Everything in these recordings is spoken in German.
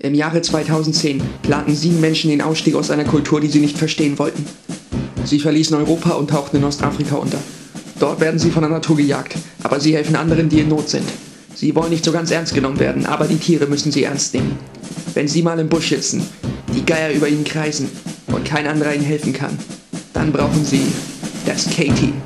Im Jahre 2010 planten 7 Menschen den Ausstieg aus einer Kultur, die sie nicht verstehen wollten. Sie verließen Europa und tauchten in Ostafrika unter. Dort werden sie von der Natur gejagt, aber sie helfen anderen, die in Not sind. Sie wollen nicht so ganz ernst genommen werden, aber die Tiere müssen sie ernst nehmen. Wenn sie mal im Busch sitzen, die Geier über ihnen kreisen und kein anderer ihnen helfen kann, dann brauchen sie das K-Team.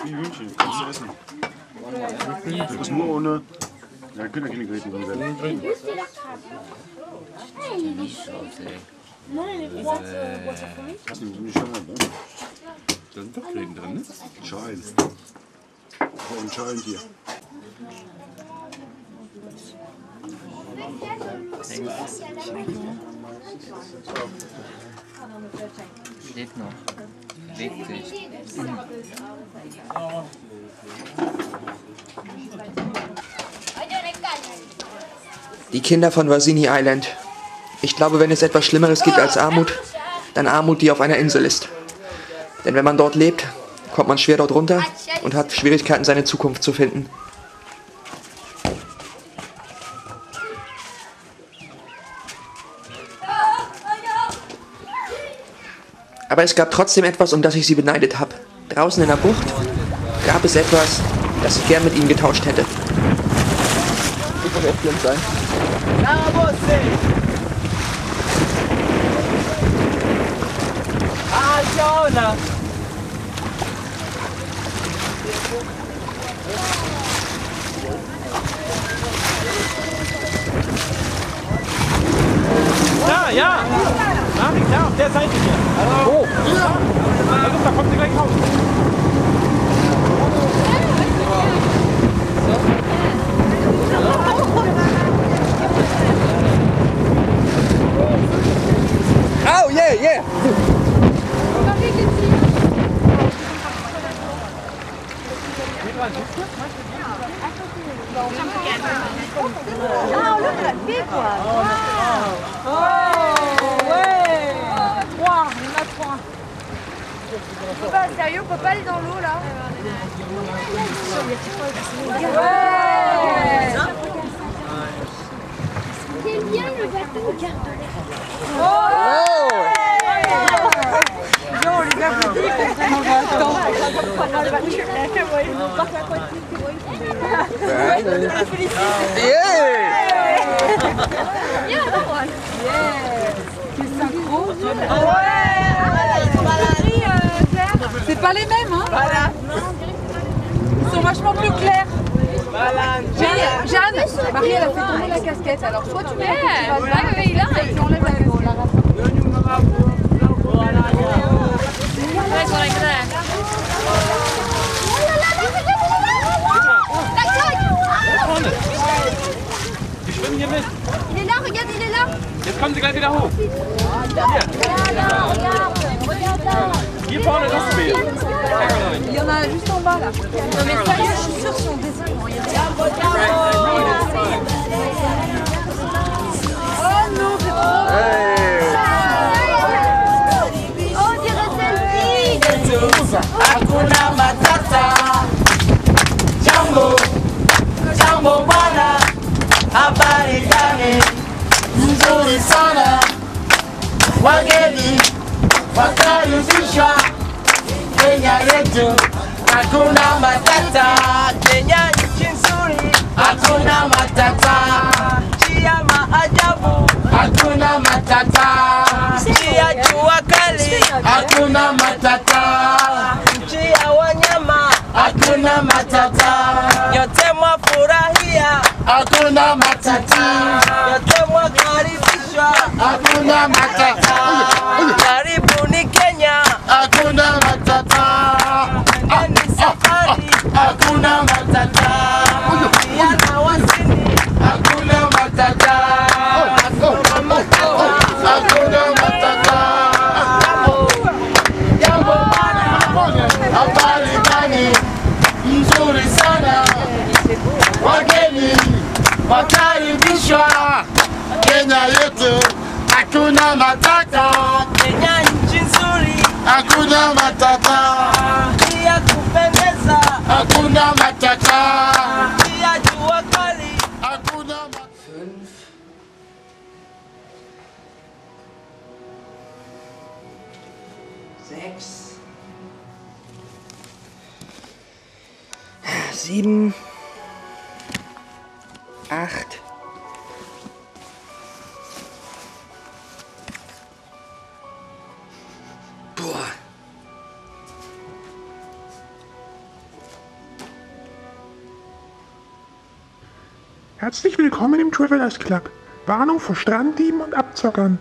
Wie Hühnchen, kannst du essen. Das ist nur ohne. Ja, wir können ja keine Gräten umsetzen. Das sind doch Gräten drin, ne? Schein. Das ist ein Scheintier. Lebt noch. Legt sich. Die Kinder von Wasini Island. Ich glaube, wenn es etwas Schlimmeres gibt als Armut, dann Armut, die auf einer Insel ist. Denn wenn man dort lebt, kommt man schwer dort runter und hat Schwierigkeiten, seine Zukunft zu finden. Aber es gab trotzdem etwas, um das ich sie beneidet habe. Draußen in der Bucht gab es etwas, das ich gern mit ihnen getauscht hätte. Ja, ja! Ah, ja, auf der Seite hier. Oh, ja. Also, da kommt sie gleich raus. So. Oh, look at that big one. Wow. Oh, ouais. Trois, il y en a trois. Papa, sérieux, on peut pas aller dans l'eau là? Ouais. C'est bien le bateau, regarde. Non, les gars, vous dites c'est pas les mêmes, hein? Voilà. Ils sont vachement plus clairs. Voilà. Jeanne, Marie, elle a fait tomber la casquette. Alors, soit tu mets la et tu enlèves la casquette. Il est là, regarde, il est là. Jetzt kommen Sie gleich wieder hoch. Hier vorne das Spiel. Il y en a juste en bas là. Non mais sérieux, je suis sûre que son dessin. Oh non, c'est trop beau. Hakuna matata, jambo, jambo bwana, habari gani, nzuri sana, wageni, wakaribishwa, Kenya yetu, hakuna matata, Kenya ni nzuri, hakuna matata, chia maajabu, hakuna matata, chia jua kali, hakuna matata. Hakuna matata, yote mwafurahia. Hakuna matata, yote mwakaribishwa. Hakuna matata, karibuni Kenya. Hakuna matata, endeni safari. Hakuna matata, yana Wasini. Hakuna matata, hakuna matata, hakuna matata. Jambo bwana, habari gani? Nzuri sana, wageni, wakaribishwa, Kenya yetu, hakuna matata, Kenya nchi nzuri, hakuna matata, ya kupendeza, hakuna matata, ya jua kali, hakuna matata. Sechs. 7, 8. Boah. Herzlich willkommen im Travelers Club. Warnung vor Stranddieben und Abzockern.